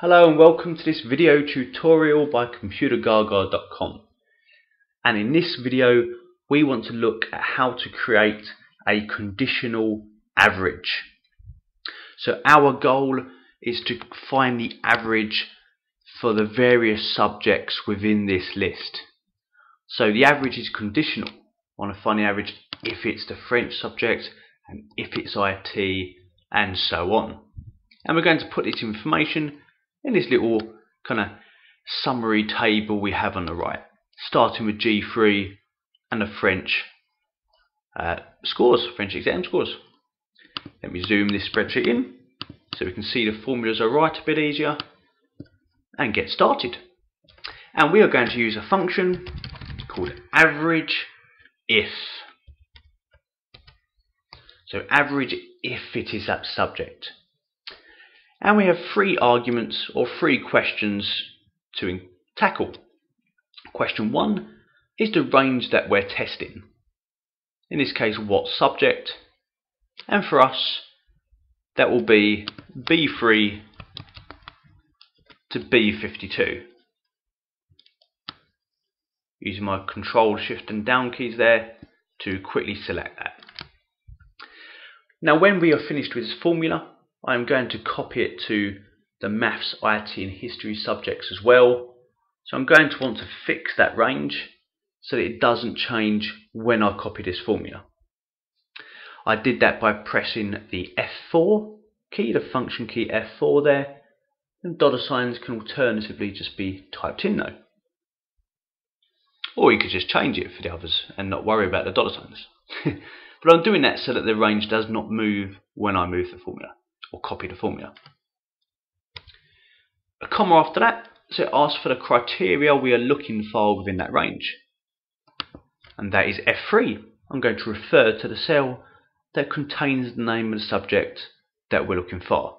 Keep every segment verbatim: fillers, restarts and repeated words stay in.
Hello and welcome to this video tutorial by Computer Gaga dot com, and in this video we want to look at how to create a conditional average. So our goal is to find the average for the various subjects within this list. So the average is conditional. I want to find the average if it's the French subject and if it's I T and so on. And we're going to put this information in this little kind of summary table we have on the right, starting with G three and the French uh, scores, French exam scores. Let me zoom this spreadsheet in so we can see the formulas are right a bit easier and get started. And we are going to use a function called average if. So average if it is that subject. And we have three arguments or three questions to tackle. Question one is the range that we're testing. In this case, what subject? And for us, that will be B three to B fifty-two. Using my control, shift and down keys there to quickly select that. Now when we are finished with this formula, I'm going to copy it to the Maths, I T and History subjects as well. So I'm going to want to fix that range so that it doesn't change when I copy this formula. I did that by pressing the F four key, the function key F four there, and dollar signs can alternatively just be typed in though. Or you could just change it for the others and not worry about the dollar signs. But I'm doing that so that the range does not move when I move the formula. Or copy the formula. A comma after that, so it asks for the criteria we are looking for within that range, and that is F three. I'm going to refer to the cell that contains the name of the subject that we're looking for,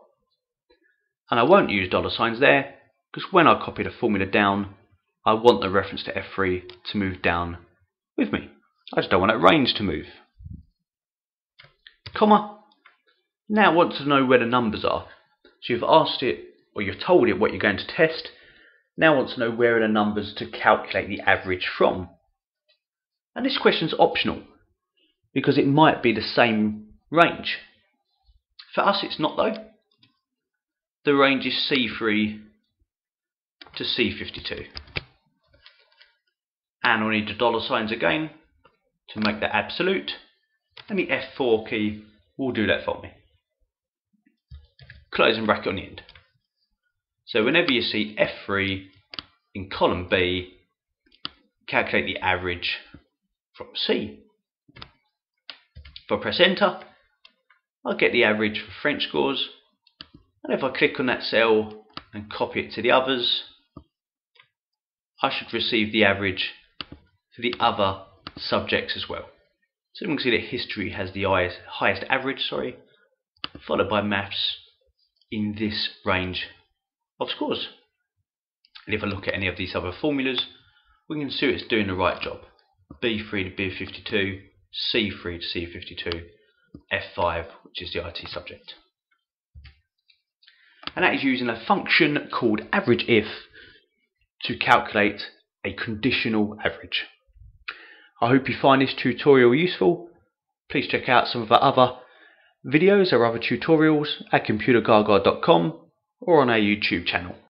and I won't use dollar signs there because when I copy the formula down, I want the reference to F three to move down with me. I just don't want that range to move. Comma. Now it wants to know where the numbers are. So you've asked it, or you've told it what you're going to test. Now it wants to know where are the numbers to calculate the average from. And this question's optional because it might be the same range. For us it's not though. The range is C three to C fifty-two. And I'll need the dollar signs again to make that absolute. And the F four key will do that for me. Closing bracket on the end. So whenever you see F three in column B, calculate the average from C. If I press enter, I'll get the average for French scores, and if I click on that cell and copy it to the others, I should receive the average for the other subjects as well. So you can see that history has the highest average, sorry, followed by maths in this range of scores. And if I look at any of these other formulas, we can see it's doing the right job. B three to B fifty-two, C three to C fifty-two, F five, which is the I T subject. And that is using a function called average if to calculate a conditional average. I hope you find this tutorial useful. Please check out some of our other videos or other tutorials at Computer Gaga dot com or on our YouTube channel.